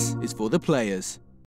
This is for the players.